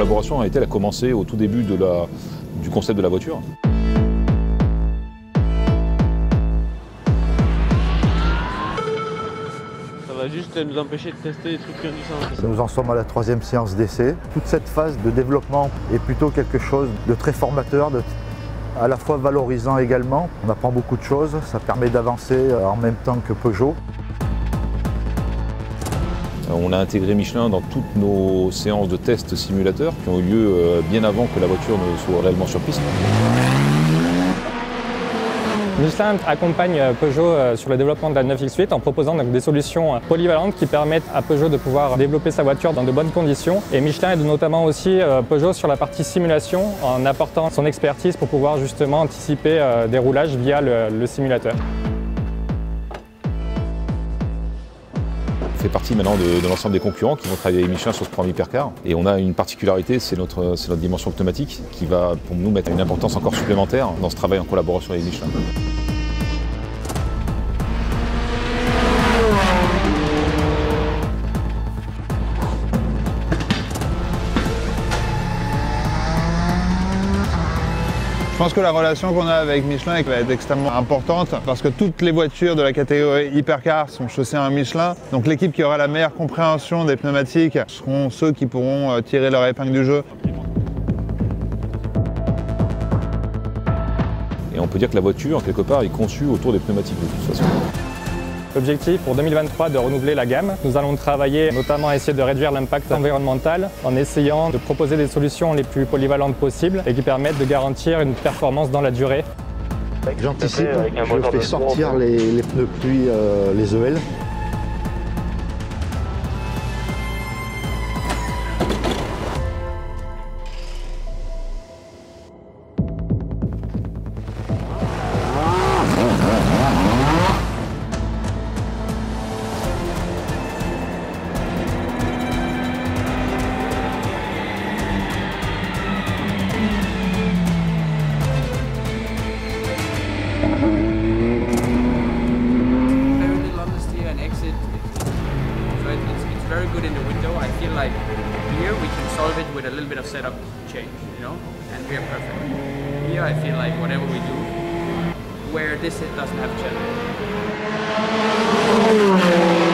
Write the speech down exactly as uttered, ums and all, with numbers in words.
collaboration a commencé au tout début de la, du concept de la voiture. Ça va juste nous empêcher de tester des trucs qui ont du sens. Nous en sommes à la troisième séance d'essai. Toute cette phase de développement est plutôt quelque chose de très formateur, de à la fois valorisant également. On apprend beaucoup de choses, ça permet d'avancer en même temps que Peugeot. On a intégré Michelin dans toutes nos séances de tests simulateurs qui ont eu lieu bien avant que la voiture ne soit réellement sur piste. Michelin accompagne Peugeot sur le développement de la neuf X huit en proposant donc des solutions polyvalentes qui permettent à Peugeot de pouvoir développer sa voiture dans de bonnes conditions. Et Michelin aide notamment aussi Peugeot sur la partie simulation en apportant son expertise pour pouvoir justement anticiper des roulages via le, le simulateur. On fait partie maintenant de, de l'ensemble des concurrents qui vont travailler avec Michelin sur ce programme hypercar. Et on a une particularité, c'est notre, c'est notre dimension pneumatique qui va pour nous mettre une importance encore supplémentaire dans ce travail en collaboration avec Michelin. Je pense que la relation qu'on a avec Michelin va être extrêmement importante parce que toutes les voitures de la catégorie hypercar sont chaussées à un Michelin. Donc l'équipe qui aura la meilleure compréhension des pneumatiques seront ceux qui pourront tirer leur épingle du jeu. Et on peut dire que la voiture, quelque part, est conçue autour des pneumatiques de toute façon. Objectif pour deux mille vingt-trois de renouveler la gamme. Nous allons travailler notamment à essayer de réduire l'impact environnemental en essayant de proposer des solutions les plus polyvalentes possibles et qui permettent de garantir une performance dans la durée. J'anticipe, je fais sortir les, les pneus pluie, euh, les E L. Very good in the window. I feel like here we can solve it with a little bit of setup change, you know, and we are perfect. Here I feel like whatever we do, where this doesn't have challenge.